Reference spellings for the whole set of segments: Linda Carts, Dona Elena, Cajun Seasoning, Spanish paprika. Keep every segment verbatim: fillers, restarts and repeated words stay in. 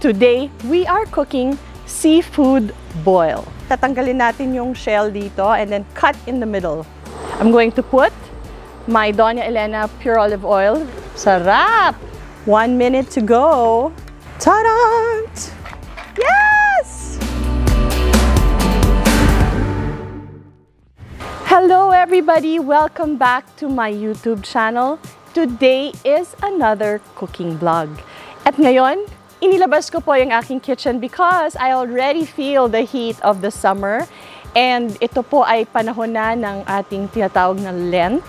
Today, we are cooking seafood boil. Tatanggalin natin yung shell dito and then cut in the middle. I'm going to put my Dona Elena pure olive oil. Sarap! One minute to go. Ta-da! Yes! Hello everybody! Welcome back to my YouTube channel. Today is another cooking vlog. At ngayon, inilabas ko po yung aking kitchen because I already feel the heat of the summer. And ito po ay panahon na ng ating tinatawag na Lent.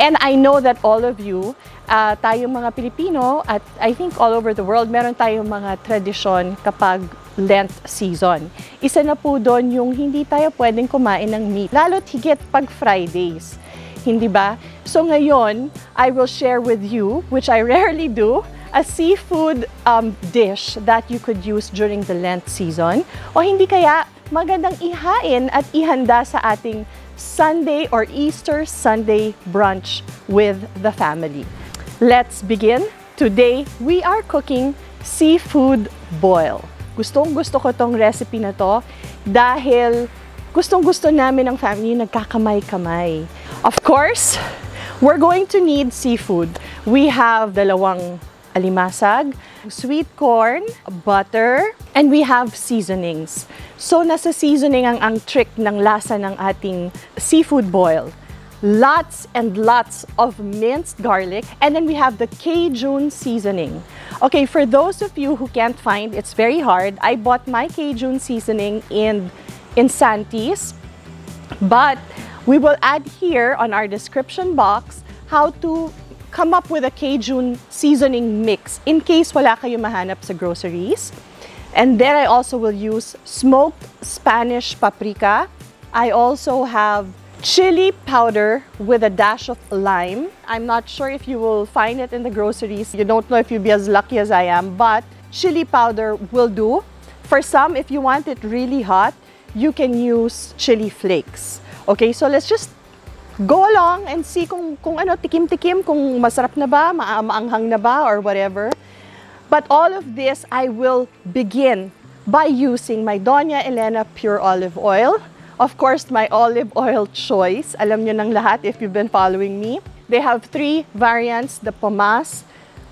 And I know that all of you, uh, tayong mga Pilipino, at I think all over the world, meron tayong mga tradisyon kapag Lent season. Isa na po doon yung hindi tayo pwedeng kumain ng meat, lalo't higit pag Fridays, hindi ba? So ngayon, I will share with you, which I rarely do, a seafood um, dish that you could use during the Lent season. O hindi kaya magandang ihain at ihanda sa ating Sunday or Easter Sunday brunch with the family. Let's begin. Today, we are cooking seafood boil. Gustong gusto ko tong recipe na to dahil gustong gusto namin ng family nagkakamay-kamay. Of course, we're going to need seafood. We have dalawang alimasag, sweet corn, butter, and we have seasonings. So nasa seasoning ang, ang trick ng lasa ng ating seafood boil. Lots and lots of minced garlic, and then we have the Cajun seasoning. Okay, for those of you who can't find, it's very hard. I bought my Cajun seasoning in, in Santis, but we will add here on our description box how to come up with a Cajun seasoning mix in case wala kayo mahanap sa groceries. And then I also will use smoked Spanish paprika. I also have chili powder with a dash of lime. I'm not sure if you will find it in the groceries. You don't know if you'll be as lucky as I am, but chili powder will do. For some, if you want it really hot, you can use chili flakes. Okay, so let's just go along and see kung, kung ano, tikim-tikim, kung masarap na ba, ma maanghang na ba, or whatever. But all of this, I will begin by using my Dona Elena pure olive oil. Of course, my olive oil choice. Alam nyo ng lahat if you've been following me. They have three variants, the pomas,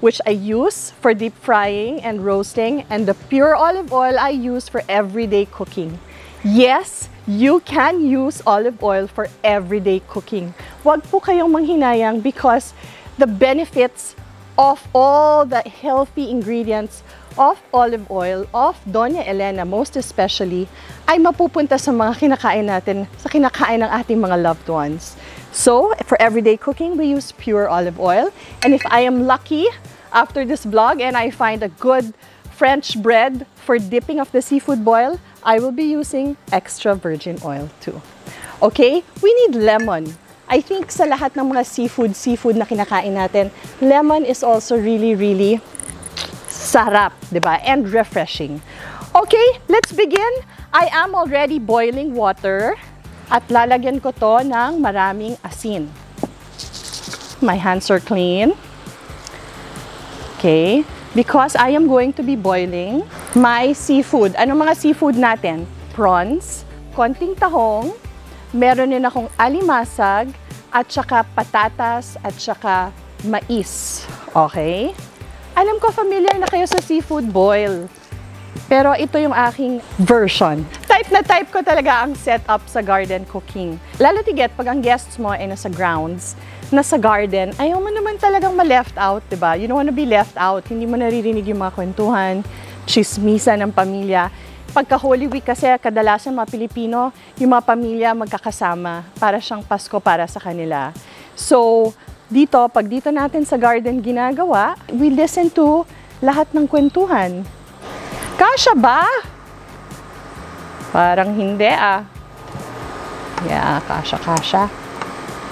which I use for deep frying and roasting, and the pure olive oil I use for everyday cooking. Yes, you can use olive oil for everyday cooking. Huwag po kayong manghinayang because the benefits of all the healthy ingredients of olive oil, of Dona Elena most especially, ay mapupunta sa mga kinakain natin, sa kinakain ng ating mga loved ones. So, for everyday cooking, we use pure olive oil. And if I am lucky, after this vlog and I find a good French bread for dipping of the seafood boil, I will be using extra virgin oil too. Okay, we need lemon. I think sa lahat ng mga seafood, seafood na kinakain natin, lemon is also really, really sarap, diba? And refreshing. Okay, let's begin. I am already boiling water at lalagyan ko to ng maraming asin. My hands are clean. Okay. Because I am going to be boiling my seafood. Ano mga seafood natin? Prawns, konting tahong, meron din akong alimasag, at saka patatas, at saka mais. Okay? Alam ko, familiar na kayo sa seafood boil. Pero ito yung aking version. Type na type ko talaga ang setup sa garden cooking. Lalo tiget pag ang guests mo ay nasa grounds, nasa garden, ayaw mo naman talagang ma-left out, diba? You don't wanna be left out. Hindi mo naririnig yung mga kwentuhan, chismisa ng pamilya. Pagka Holy Week kasi, kadalasan mga Pilipino, yung mga pamilya magkakasama para siyang Pasko para sa kanila. So, dito, pag dito natin sa garden ginagawa, we listen to lahat ng kwentuhan. Kasha ba? Parang hindi ah. Yeah, kasha, kasha.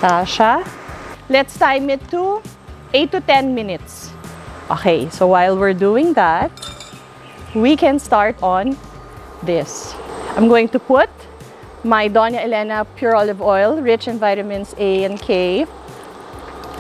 Kasha. Let's time it to eight to ten minutes. Okay, so while we're doing that, we can start on this. I'm going to put my Dona Elena pure olive oil, rich in vitamins A and K.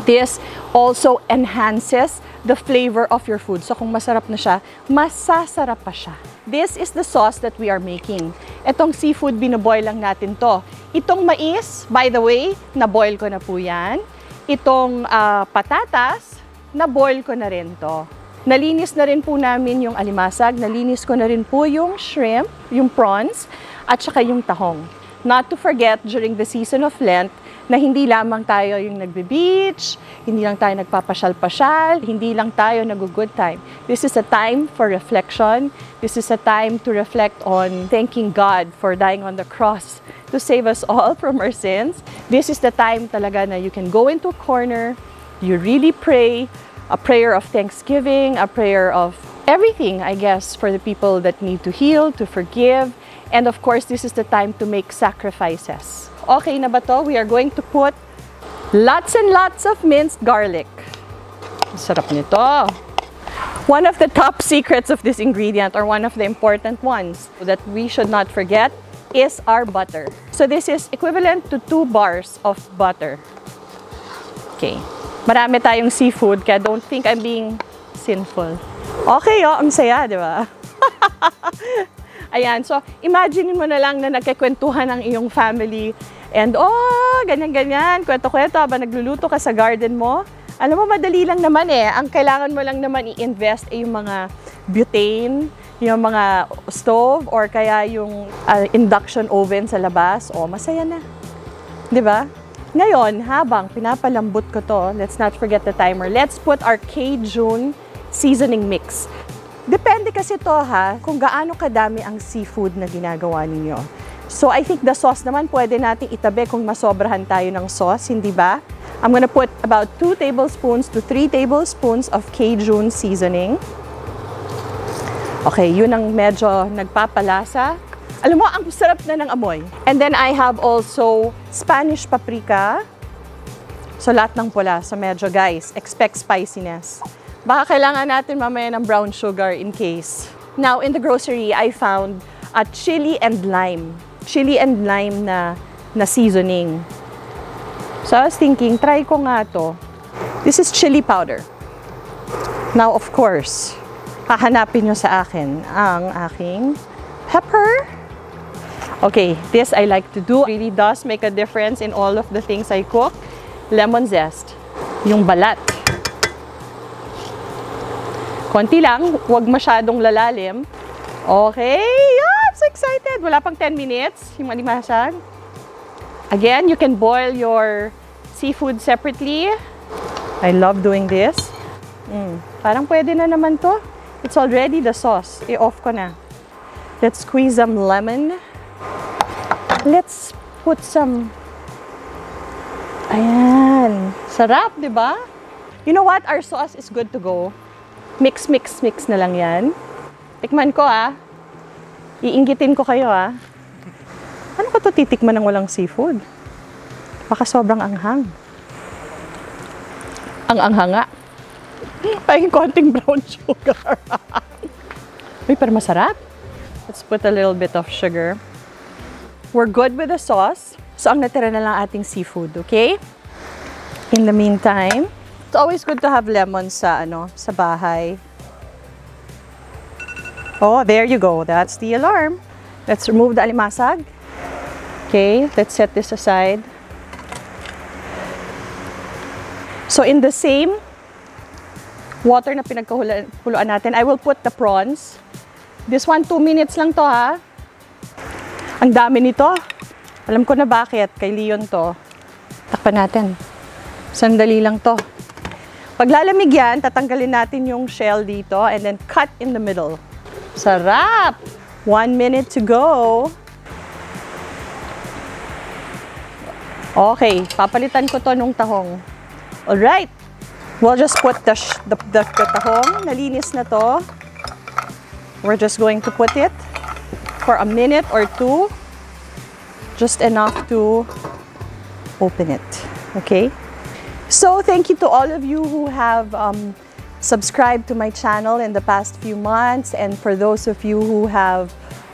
This also enhances the flavor of your food. So kung masarap na siya, masasarap pa siya. This is the sauce that we are making. Itong seafood, binaboil lang natin to. Itong mais, by the way, naboil ko na po yan. Itong uh, patatas, naboil ko na rin to. Nalinis na rin po namin yung alimasag. Nalinis ko na rin po yung shrimp, yung prawns, at saka yung tahong. Not to forget, during the season of Lent, na hindi lamang tayo yung nagbe-beach, hindi lang tayo nagpapasyal-pasyal, hindi lang tayo nag-good time. This is a time for reflection. This is a time to reflect on thanking God for dying on the cross to save us all from our sins. This is the time talaga na you can go into a corner, you really pray, a prayer of thanksgiving, a prayer of everything, I guess, for the people that need to heal, to forgive. And of course, this is the time to make sacrifices. Okay na ba to? We are going to put lots and lots of minced garlic. Sarap nito. One of the top secrets of this ingredient, or one of the important ones that we should not forget, is our butter. So this is equivalent to two bars of butter. Okay. Marami tayong seafood, kaya don't think I'm being sinful. Okay, oh, ang saya, di ba? Ayan, so imagine mo na lang na nagkikwentuhan ang iyong family and oh, ganyan-ganyan, kwento-kwento habang nagluluto ka sa garden mo. Alam mo, madali lang naman eh. Ang kailangan mo lang naman i-invest ay yung mga butane, yung mga stove, or kaya yung uh, induction oven sa labas. Oh, masaya na. Di ba? Ngayon, habang pinapalambot ko to, let's not forget the timer. Let's put our Cajun seasoning mix. Depende kasi to ha, kung gaano kadami ang seafood na ginagawa ninyo. So I think the sauce naman pwede natin itabi kung masobrahan tayo ng sauce, hindi ba? I'm gonna put about two tablespoons to three tablespoons of Cajun seasoning. Okay, yun ang medyo nagpapalasa. Alam mo, ang sarap na ng amoy. And then I have also Spanish paprika. So lahat ng pula. So medyo guys, expect spiciness. Baka kailangan natin mamaya ng brown sugar in case. Now, in the grocery, I found a chili and lime. Chili and lime na, na seasoning. So I was thinking, try ko nga to. This is chili powder. Now, of course, hahanapin nyo sa akin ang aking pepper. Okay, this I like to do. It really does make a difference in all of the things I cook. Lemon zest. Yung balat. Konti lang, huwag masyadong lalalim. Okay, yeah, I'm so excited. Wala pang ten minutes, yung alimasag. Again, you can boil your seafood separately. I love doing this. Mm, parang pwede na naman to. It's already the sauce. I-off ko na. Let's squeeze some lemon. Let's put some... Ayan. Sarap, di ba? You know what? Our sauce is good to go. Mix, mix, mix na lang yan. Tikman ko ah. Iinggitin ko kayo ah. Ano ko to titikman ng walang seafood? Baka sobrang anghang. Ang anghanga. Pahing konting brown sugar. Uy, pero masarap. Let's put a little bit of sugar. We're good with the sauce. So, ang natira na lang ating seafood, okay? In the meantime, it's always good to have lemon sa ano, sa bahay. Oh, there you go. That's the alarm. Let's remove the alimasag. Okay, let's set this aside. So in the same water na pinagkahuluan natin, I will put the prawns. This one, two minutes lang to ha. Ang dami nito. Alam ko na bakit. Kay Leon to. Takpan natin. Sandali lang to. Paglalamig yan, tatanggalin natin yung shell dito and then cut in the middle. Sarap! One minute to go. Okay, papalitan ko to nung tahong. Alright, we'll just put the, the, the, the tahong. Nalinis na to. We're just going to put it for a minute or two. Just enough to open it. Okay? So, thank you to all of you who have um, subscribed to my channel in the past few months. And for those of you who have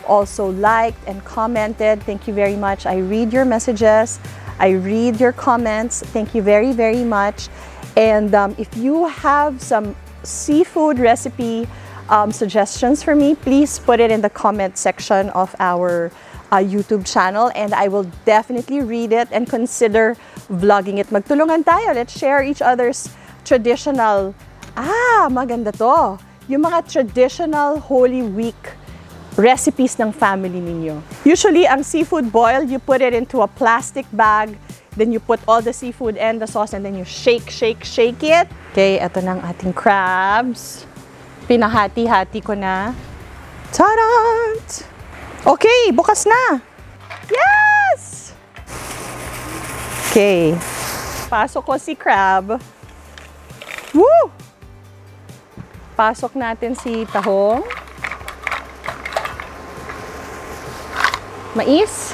also liked and commented, thank you very much. I read your messages. I read your comments. Thank you very, very much. And um, if you have some seafood recipe um, suggestions for me, please put it in the comment section of our uh, YouTube channel, and I will definitely read it and consider vlogging it. Magtulungan tayo. Let's share each other's traditional, ah, maganda to, yung mga traditional Holy Week recipes ng family ninyo. Usually, ang seafood boil, you put it into a plastic bag, then you put all the seafood and the sauce, and then you shake, shake, shake it. Okay, ito na ang ating crabs. Pinahati-hati ko na. Ta-da! Okay, bukas na! Yes! Okay. Pasok ko si crab. Woo! Pasok natin si tahong. Mais,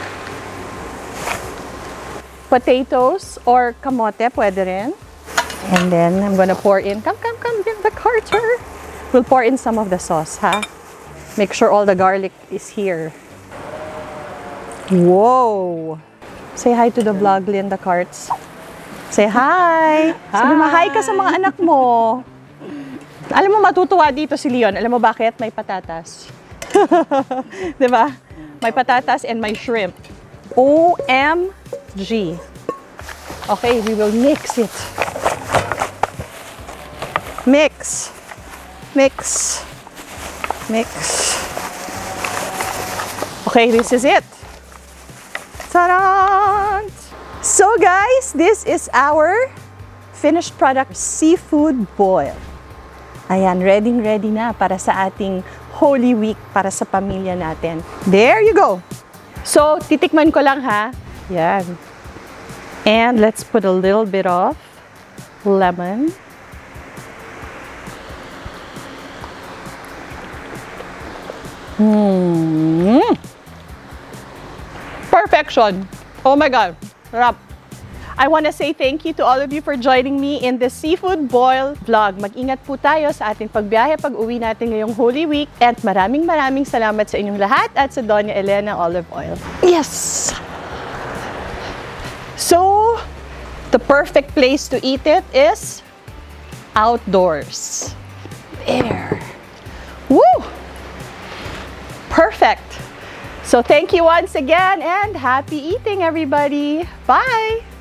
potatoes or kamote, pwede rin. And then I'm gonna pour in, come, come, come, get the carter. We'll pour in some of the sauce, ha? Make sure all the garlic is here. Whoa! Say hi to the vlog, Linda Carts. Say hi! hi. Sabi mo, hi ka sa mga anak mo. Alam mo, matutuwa dito si Leon. Alam mo bakit? May patatas. Diba? My patatas and my shrimp. O M G. Okay, we will mix it. Mix. Mix. Mix. Okay, this is it. Ta-da! So guys, this is our finished product, seafood boil. Ayan, ready, ready na para sa ating Holy Week para sa pamilya natin. There you go! So, titikman ko lang ha. Yan. And let's put a little bit of lemon. Mm. Perfection! Oh my God! Sarap! I want to say thank you to all of you for joining me in the Seafood Boil vlog. Mag-ingat po tayo sa ating pagbiyahe pag-uwi natin ngayong Holy Week. At maraming maraming salamat sa inyong lahat at sa Dona Elena Olive Oil. Yes! So, the perfect place to eat it is outdoors. There. Woo! Perfect! So, thank you once again and happy eating, everybody! Bye!